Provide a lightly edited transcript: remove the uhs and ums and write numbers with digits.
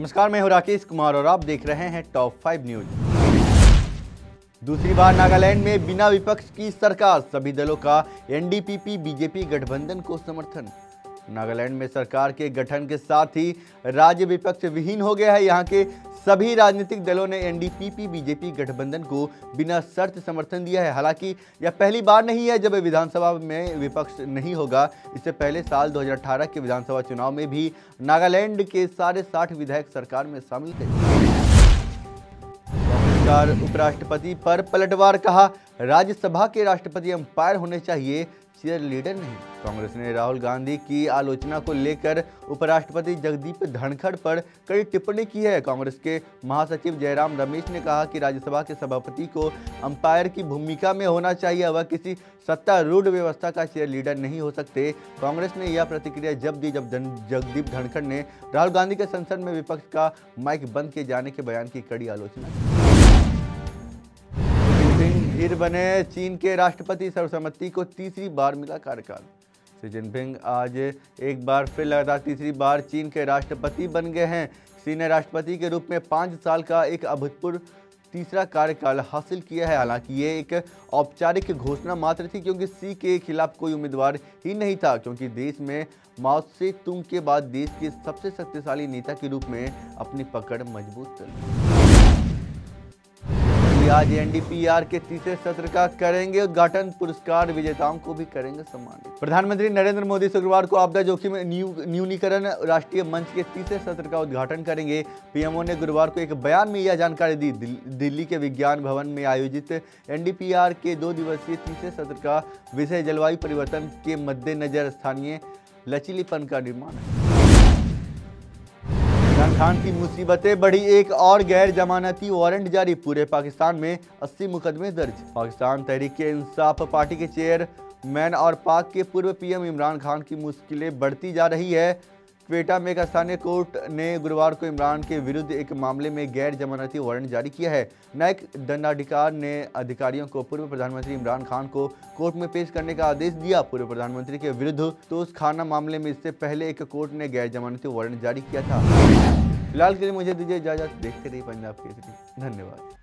नमस्कार, मैं हूं राकेश कुमार और आप देख रहे हैं टॉप 5 न्यूज। दूसरी बार नागालैंड में बिना विपक्ष की सरकार, सभी दलों का एनडीपीपी बीजेपी गठबंधन को समर्थन। नागालैंड में सरकार के गठन के साथ ही राज्य विपक्ष विहीन हो गया है। यहां के सभी राजनीतिक दलों ने एनडीपीपी बीजेपी गठबंधन को बिना शर्त समर्थन दिया है। हालांकि यह पहली बार नहीं है जब विधानसभा में विपक्ष नहीं होगा। इससे पहले साल 2018 के विधानसभा चुनाव में भी नागालैंड के 60 विधायक सरकार में शामिल थे। उपराष्ट्रपति पर पलटवार, कहा राज्यसभा के राष्ट्रपति अंपायर होने चाहिए, चेयर लीडर नहीं। कांग्रेस ने राहुल गांधी की आलोचना को लेकर उपराष्ट्रपति जगदीप धनखड़ पर कड़ी टिप्पणी की है। कांग्रेस के महासचिव जयराम रमेश ने कहा कि राज्यसभा के सभापति को अंपायर की भूमिका में होना चाहिए, वह किसी सत्तारूढ़ व्यवस्था का चेयर लीडर नहीं हो सकते। कांग्रेस ने यह प्रतिक्रिया जब दी जब जगदीप धनखड़ ने राहुल गांधी के संसद में विपक्ष का माइक बंद किए जाने के बयान की कड़ी आलोचना की। फिर बने चीन के राष्ट्रपति, सर्वसम्मति को तीसरी बार मिला कार्यकाल। शी जिनपिंग आज एक बार फिर लगातार तीसरी बार चीन के राष्ट्रपति बन गए हैं। शी ने राष्ट्रपति के रूप में 5 साल का एक अभूतपूर्व तीसरा कार्यकाल हासिल किया है। हालांकि ये एक औपचारिक घोषणा मात्र थी, क्योंकि शी के खिलाफ कोई उम्मीदवार ही नहीं था, क्योंकि देश में माओत्से तुंग के बाद देश के सबसे शक्तिशाली नेता के रूप में अपनी पकड़ मजबूत कर। आज एनडीपीआर के तीसरे सत्र का करेंगे उद्घाटन, पुरस्कार विजेताओं को भी करेंगे सम्मानित। प्रधानमंत्री नरेंद्र मोदी शुक्रवार को आपदा जोखिम न्यूनीकरण राष्ट्रीय मंच के तीसरे सत्र का उद्घाटन करेंगे। पीएमओ ने गुरुवार को एक बयान में यह जानकारी दी। दिल्ली के विज्ञान भवन में आयोजित एनडीपीआर के 2 दिवसीय तीसरे सत्र का विषय जलवायु परिवर्तन के मद्देनजर स्थानीय लचीलेपन का निर्माण। इमरान खान की मुसीबतें बढ़ी, एक और गैर जमानती वारंट जारी, पूरे पाकिस्तान में 80 मुकदमे दर्ज। पाकिस्तान तहरीक इंसाफ पार्टी के चेयरमैन और पाक के पूर्व पीएम इमरान खान की मुश्किलें बढ़ती जा रही है। क्वेटा में एक स्थानीय कोर्ट ने गुरुवार को इमरान के विरुद्ध एक मामले में गैर जमानती वारंट जारी किया है। न्यायिक दंडाधिकार ने अधिकारियों को पूर्व प्रधानमंत्री इमरान खान को कोर्ट में पेश करने का आदेश दिया। पूर्व प्रधानमंत्री के विरुद्ध तोशखाना मामले में इससे पहले एक कोर्ट ने गैर जमानती वारंट जारी किया था। फिलहाल के लिए मुझे दीजिए इजाजत, देखते रहिए पंजाब केसरी। धन्यवाद।